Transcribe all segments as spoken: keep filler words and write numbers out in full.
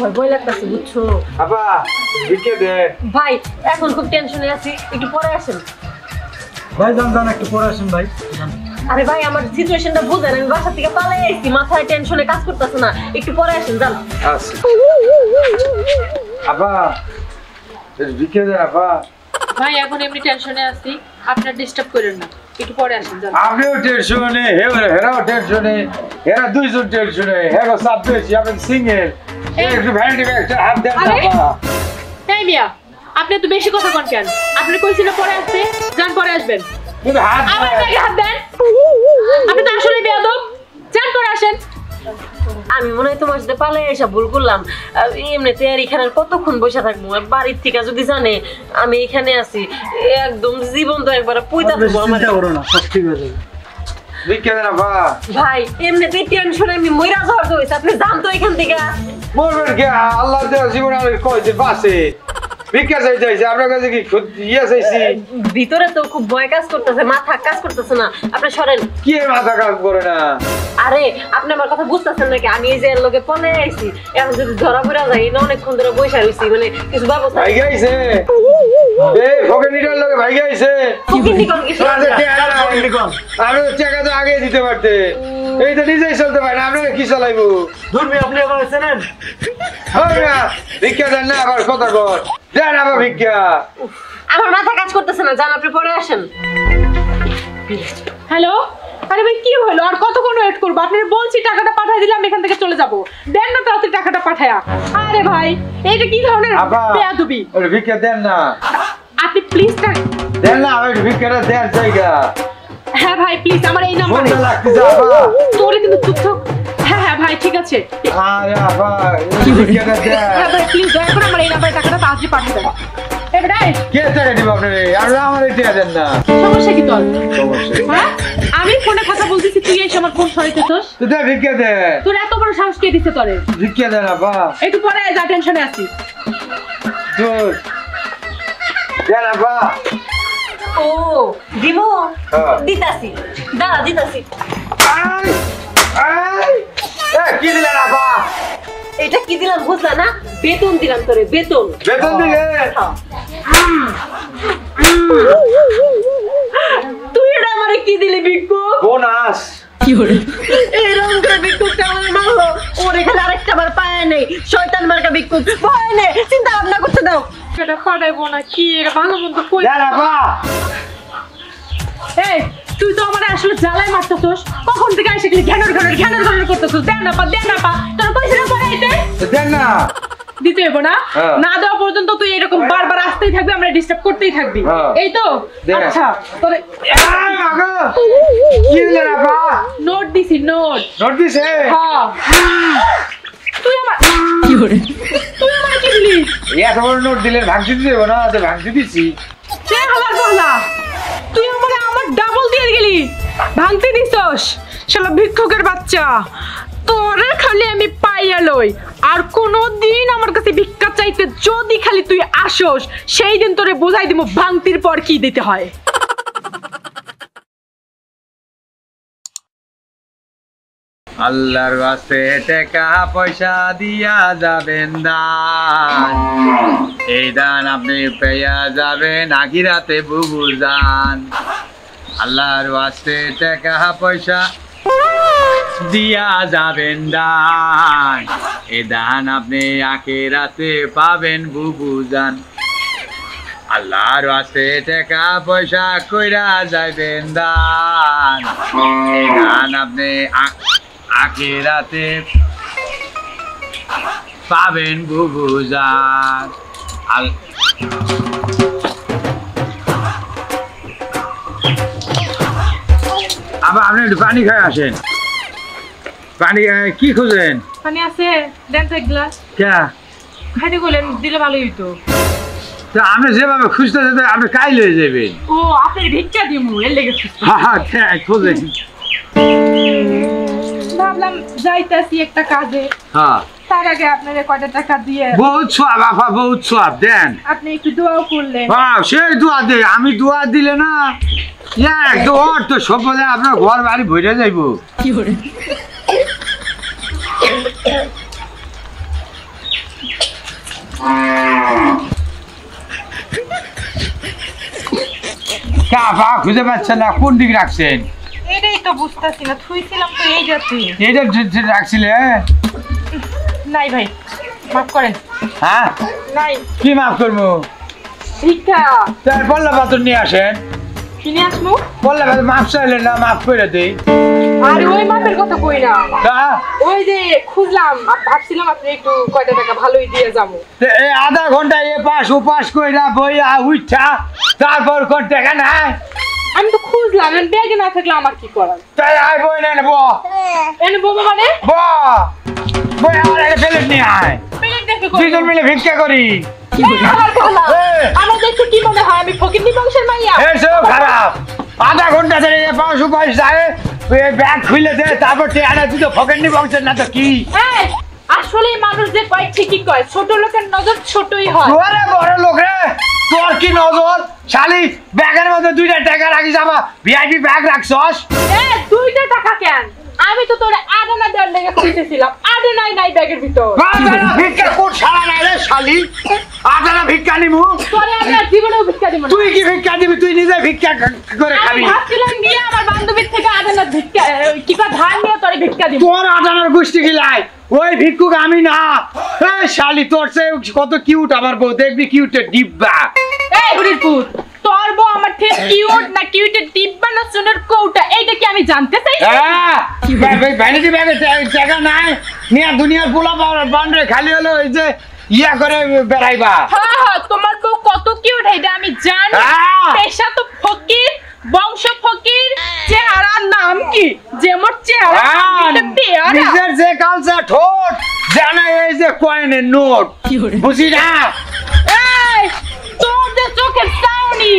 single. Hey, Mia. আপনি তো বেশি কথা কন কেন? আপনি কইছিল পরে আসবে, জান পরে আসবেন। কিন্তু হাত আমার দিকে হাত দেন। আপনি তো আসলে বেয়াদব। জান পরে আসেন। আমি মনে হয় তোমার সাথে পালে এসে ভুল করলাম। এমনিতে আর এখানে কতক্ষণ বসে থাকবো? বাড়ির থেকে যদি জানে আমি এখানে আছি, একদম জীবন তো একবার পয়তা দেবো। আমার ভাই এমনিতেই টেনশন, আমি মইরা ঝড় হইছে। আপনি যান তো এখান থেকে। মরবেন কে? আল্লাহ দেয়া জীবন আর কইতে বাসে ভিক্ষা চাইছে। আপনার কাছে কি ইয়া চাইছি? ভিতরে তো খুব ভয় কাজ করতেছে, মাথা কাজ করতেছে না। আপনি সরেন। কি মাথা কাজ করে না? আরে আপনি আমার কথা বুঝতেছেন নাকি? আমি এই যে এর লগে পলে আইছি, এখন যদি ধরা পড়া যায় না, অনেকক্ষণ ধরে বসে রইছি, মানে কিছু ব্যবস্থা। ভাই গাইছে এই ফকিনিটার লগে ভাই গাইছে। ফকিনি কোন কিছু আছে? ফকিনি কোন? আরে টাকা তো আগে দিতে পারতে, এই তো নিজেই চলতে পারে না। আপনারা কি চালাইবো? ধুর ভাই আপনি আবার শুনেন। আরে ভিক্ষা দেন না আবার কথা কর। জান আবার ভিক্ষা। আমার মাথা কাজ করতেছে না। জান আপনি পরে আসেন। হ্যালো। আরে ভাই কি হলো? আর কতক্ষণ ওয়েট করব? আপনারে বলছি টাকাটা পাঠিয়ে দিলাম, এখান থেকে চলে যাব। দেন না তাতে টাকাটা পাঠায়া। আরে ভাই এইটা কি ধরনের বেয়াদবি? আরে ভিক্ষা দেন না। আপনি প্লিজ টাকা দেন না। আরে ভিক্ষাটা দেন জায়গা। হ্যাঁ ভাই প্লিজ আমার এই নাম্বারে ফোন লাগতে যাবা। তোরে কিন্তু চুপচাপ। হ্যাঁ হ্যাঁ ভাই ঠিক আছে। আরে ভাই কি ভিক্ষা দেন। হ্যাঁ ভাই প্লিজ দয়া করে আমার এই নাম্বারে টাকাটা তাড়াতাড়ি পাঠিয়ে দাও। এই বেটা কে টাকা দিব আপনারে? আর আমার এই টাকা দেন না। সমস্যা কি তোর? সমস্যা হ্যাঁ আমি ফোনে কথা বলতেছি, তুই এসে আমার ফোন সরাইতেছস। তুই দে ভিক্ষা দে। তোর এত বড় সাহস কে দিতে তোরে? ভিক্ষা দে না বাবা। একটু পরে যা, টেনশনে আছি। দূর দে না বাবা। ও দিব দিতাছি, দাঁড়া দিতাছি। আই আই এ কি দিলা না বাবা? এটা কি দিলাম বুঝলা না? বেতন দিলাম তোরে, বেতন। বেতন দিলে তুই এটা আমারে কি দিলি? বিক্কু বোনাস। কি হলো? এই রংটা বিক্কু কেমন মারলো? ওর এখানে আরেকটা বার পায় নাই শয়তান মার্কা বিক্কু। ভয় নেই, চিন্তা ভাবনা করতে দাও। এটা ফাটাইবো না কি? এটা ভালো মন্দ কই না বাবা। এই তুই তো আমারে আসলে জ্বালায় মারতেছস। কখন থেকে এসে খালি ঘ্যানর ঘ্যানর ঘ্যানর ঘ্যানর করতেছস। দেন না পা, দেন না পা। তোর কইছ না পড়াই দে। দেন না দিতে হবে না। না দেওয়া পর্যন্ত তুই এরকম বারবার আসতেই থাকবি, আমরা ডিস্টার্ব করতেই থাকবি, এই তো? আচ্ছা তোরে এই মাগো কি দিলে না বাবা? নোট দিছি, নোট। নোট দিছে? হ্যাঁ। তুই আমার কি করে? তুই আমার কি দিলি? এই এত বড় নোট দিলে ভাঙছি দিবে না? তো ভাঙছি দিছি। সে আমার বলা তুই আমারে আমার ডাবল দিয়ে গেলি, ভাঙতে দিছস। শালা ভিক্ষুকের বাচ্চা। তোরে খালি আমি পাইয়া লই, আর কোনদিন আমার কাছে ভিক্ষা চাইতে যদি খালি তুই আসস, সেই দিন তোরে বুঝাই দিমু ভাঙতির পর কি দিতে হয়। আল্লাহর ওয়াস্তে টাকা পয়সা দিয়া যাবেন দান, এই দান আপনি পেয়া যাবেন আখিরাতে বুবুর দান। আল্লাহর ওয়াস্তে টাকা পয়সা দিয়া যাবেন দান, এই দান আপনি আখিরাতে পাবেন বুবুর দান। আল্লাহর ওয়াস্তে টাকা পয়সা কইরা যাবেন দান, এই দান আপনি আখিরাতে পাবেন বুবুজান। আল আবার আপনি একটু পানি খেয়ে আসেন। পানি কি খুঁজেন? পানি আছে? দেন তো এক গ্লাস। কে খাইতে বলেন? দিলে ভালোই হইতো। তা আপনি যেভাবে খুঁজতে যেতে আপনি কাই লয়ে যাবেন। ও আপনি ভিক্ষা দিমু এর লেগে? হ্যাঁ হ্যাঁ খুঁজেন। ভাবলাম যাইতাছি একটা কাজে। হ্যাঁ তার আগে আপনারে কয়টা টাকা দিয়ে। বহুত সওয়াব আপা, বহুত সওয়াব। দেন আপনি একটু দোয়া করলেন। হ্যাঁ সেই দোয়া দে। আমি দোয়া দিলে না এক দোয়ার তো সবলে আপনার ঘর বাড়ি ভরে যাইবো। কি করে? খুঁজে পাচ্ছেন না কোন দিক রাখছেন? এটাই তো বুঝতেছি না, থুইছিলাম তো এই জাতীয়। এইটা রাখছিলে? নাই ভাই, মাফ করেন। হ্যাঁ নাই, কি মাফ করবো? শিক্ষা তার পল্লা পাথর নিয়ে আসেন। কিনে আসবো পল্লা পাথর, মাফ চাইলেন না, মাফ করে দেই। আর ওই মাপের কথা কই না, ওই যে খুঁজলাম, ভাবছিলাম আপনি একটু কয়টা টাকা ভালোই দিয়ে যাবো। এই আধা ঘন্টা এ পাশ ও পাশ কইরা বইয়া উইঠা তারপর কোন টাকা নাই। আমি তো খুঁজলাম, এন ব্যাগে না থাকলে আমার কি করার? তাই আই বই না নেব, এন বব মানে ব বই আর এর ফেলে নি আই ফেলে দেখো দুইজন মিলে ভিক্ষা করি। কি বলা আমার দেখো কি মনে হয় আমি ফকির নি বংশের মাইয়া? এই সব খারাপ। আধা ঘন্টা ধরে এ পাশ ও পাশ যায়, ব্যাগ খুলে দে তারপর টেহারা। তুই তো ফকেটনি বংশের না তো কি? আসলে মানুষ যে কয় ঠিকই কয়, ছোট লোকের নজর ছোটই হয়। ওরে বড় লোক রে, তোর কি নজর শালি? ব্যাগের মধ্যে দুইটা টাকা রাখিস, আমার ভিআইপি ব্যাগ রাখছস। এ দুইটা টাকা কেন? আমি তো তোর আদানা দেওয়ার লেগে খুঁজেছিলাম, আদানাই নাই ব্যাগের ভিতর। আদানা ভিক্ষা কোন সারা নাই রে শালি, আদানা ভিক্ষা নিমু তোরে আমি জীবনেও ভিক্ষা দিব না। তুই কি ভিক্ষা দিবি? তুই নিজে ভিক্ষা করে খাবি। আমি ভাবছিলাম গিয়ে আমার বান্ধবীর থেকে আদানা ভিক্ষা কিবা ধান নিয়ে তোরে ভিক্ষা দিব। তোর আদানার গুষ্টি গিলাই ওই ভিক্ষুক আমি না। এই শালি তোর সে কত কিউট আমার বউ, দেখবি কিউটের ডিব্বা। এই বুড়িপুর তোর বউ আমার ঠিক কিউট না? কিউটের ডিব্বা না সোনার কৌটা, এইটা কি আমি জানতে চাই? হ্যাঁ কি ভাই, ভ্যানিটি ব্যাগে জায়গা নাই নিয়া দুনিয়ার গোলা বান্ডে খালি হলো ওই যে ইয়া করে বেড়াইবা। হ্যাঁ হ্যাঁ তোমার বউ কত কিউট এইটা আমি জানি। পেশা তো ফকির, বংশ ফকির, চেহারা নাম কি যেমন চেহারা নিজের যে কালচা ঠোঁট জানা এই যে কয়েনের নোট বুঝি না। এই তোর যে চোখের চাউনি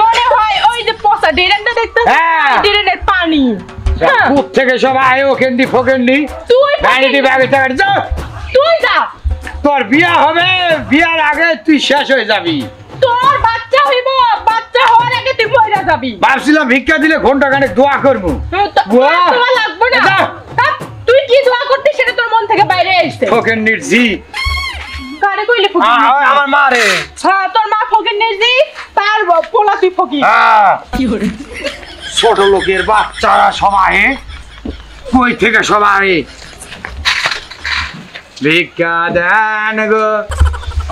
মনে হয় ওই যে পচা ড্রেনটা দেখতে ড্রেনের পানি। কূপ থেকে সব আয় ওখানটি ফোকেননি। তুই ভ্যানিটি ব্যাগে টাকা যা, তুই যা, তোর বিয়া হবে, বিয়ার আগে তুই শেষ হয়ে যাবি। তোর বাচ্চা হইব, বাচ্চা হওয়ার আগে তুই মরে যাবি। ভাবছিলাম ভিক্ষা দিলে ঘন্টা খানেক দোয়া করব। দোয়া লাগবে না, তুই কি দোয়া করতিস সেটা তোর মন থেকে বাইরে আসছে। ফকিরনির জি কারে কইলে ফকির? আয় আমার মা রে। হ্যাঁ তোর মা ফকিরনির জি, তার পোলা তুই ফকির। হ্যাঁ কি করে ছোট লোকের বাচ্চারা সবাই কই থেকে সবাই ভিক্ষা দেন গো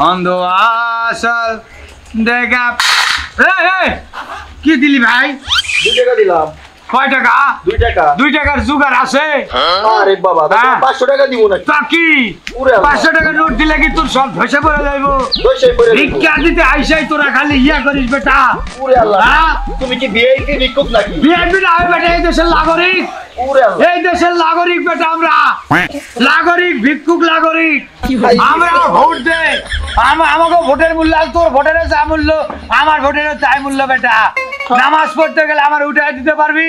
অন্ধ আসল দেখা। কি দিলি ভাই? দুই টাকা দিলাম। কয় টাকা? দুই টাকা। দুই টাকার জোগাড় আছে? আরে বাবা পাঁচশো টাকা দিব না। তা কি পাঁচশো টাকা নোট দিলে কি তোর সব ধসে পড়ে যাইবো? ভিক্ষা দিতে আইসাই তোরা খালি ইয়া করিস বেটা। তুমি কি ভিআইপি ভিক্ষুক নাকি? ভিআইপি না হয় বেটা, এই দেশের নাগরিক, এই দেশের নাগরিক বেটা। আমরা নাগরিক, ভিক্ষুক নাগরিক। আমরা ভোট দেই, আমাকে ভোটের মূল্য। তোর ভোটেরও যা মূল্য, আমার ভোটেরও তাই মূল্য বেটা। নামাজ পড়তে গেলে আমার উঠাই দিতে পারবি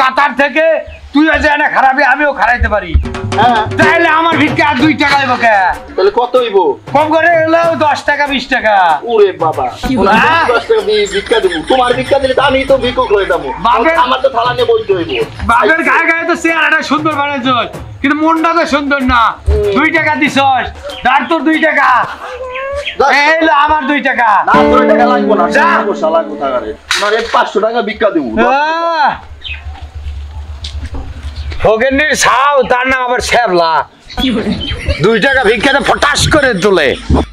কাতার থেকে, তুই জানা খারাপি আমিও খারাইতে পারি। তাইলে আমার ভিক্ষা আর দুই টাকা হইব কে? তাহলে কত হইব? কম করে হলেও দশ টাকা বিশ টাকা। ওরে বাবা দশ টাকা ভিক্ষা দেবো? তোমার ভিক্ষা দিলে আমি তো ভিক্ষুক হয়ে যাবো। আমার তো থালা নিয়ে বইতে হইব। বাপের গায়ে গায়ে তো চেহারাটা সুন্দর বানাই, কিন্তু মনটা তো সুন্দর না। দুই টাকা দিস তার তোর দুই টাকা আমার দুই টাকা লাগবো না। পাঁচশো টাকা ভিক্ষা দেবো। ফকিরনির ছাও, তার নাম আবার শ্যাবলা। দুই টাকা ভিক্ষাতে ফটাস করে তোলে।